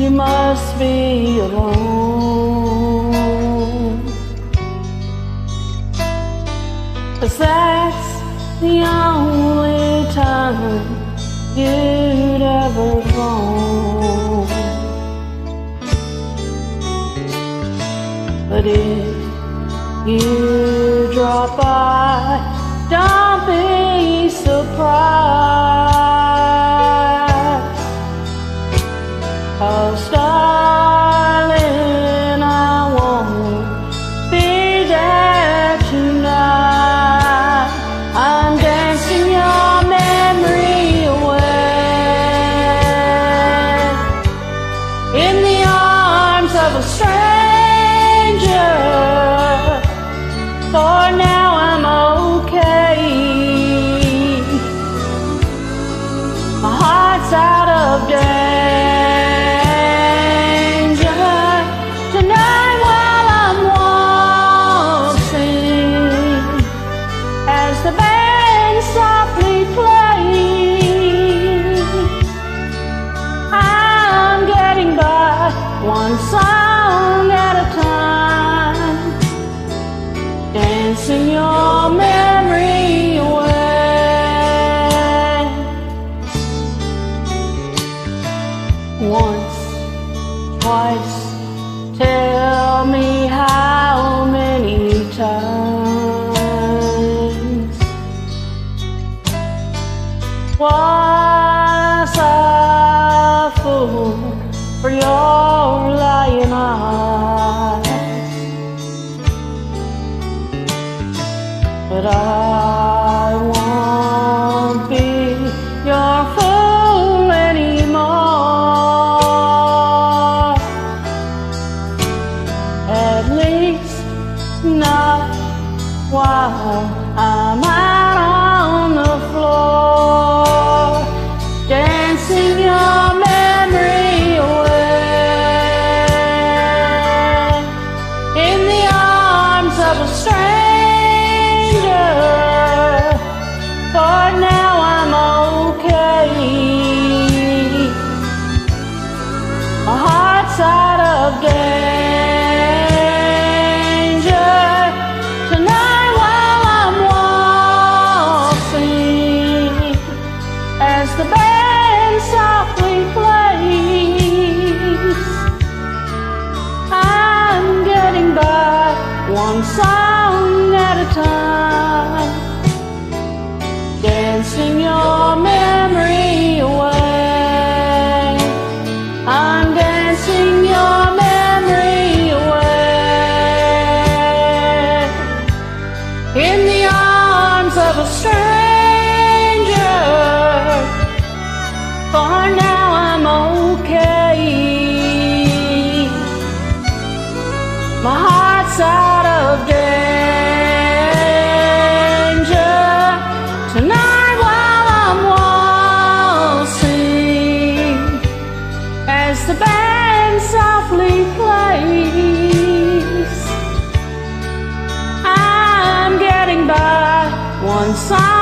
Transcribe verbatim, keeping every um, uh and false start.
you must be alone, 'cause that's the only time you'd ever roam. But if you drop by, don't be surprised, 'cause darling, I won't be there tonight. I'm dancing your memory away in the arms of a stranger. For now I'm okay, my heart's out of danger. Tonight while I'm waltzing, as the band softly plays, I'm getting by one song at a time. Dancing your memory away. Once, twice, tell me how many times was I a fool for your lying eyes? But I won't be your fool anymore, at least not while I'm out on the floor, dancing your memory away in the arms of a stranger. Out of danger, tonight while I'm waltzing, as the band softly plays, I'm getting by one song at a time, dancing your memory away. I'm dancing your memory away in the arms of a stranger. For now I'm okay, my heart's out of danger. Tonight while I'm waltzing, as the band softly plays, I'm getting by one song.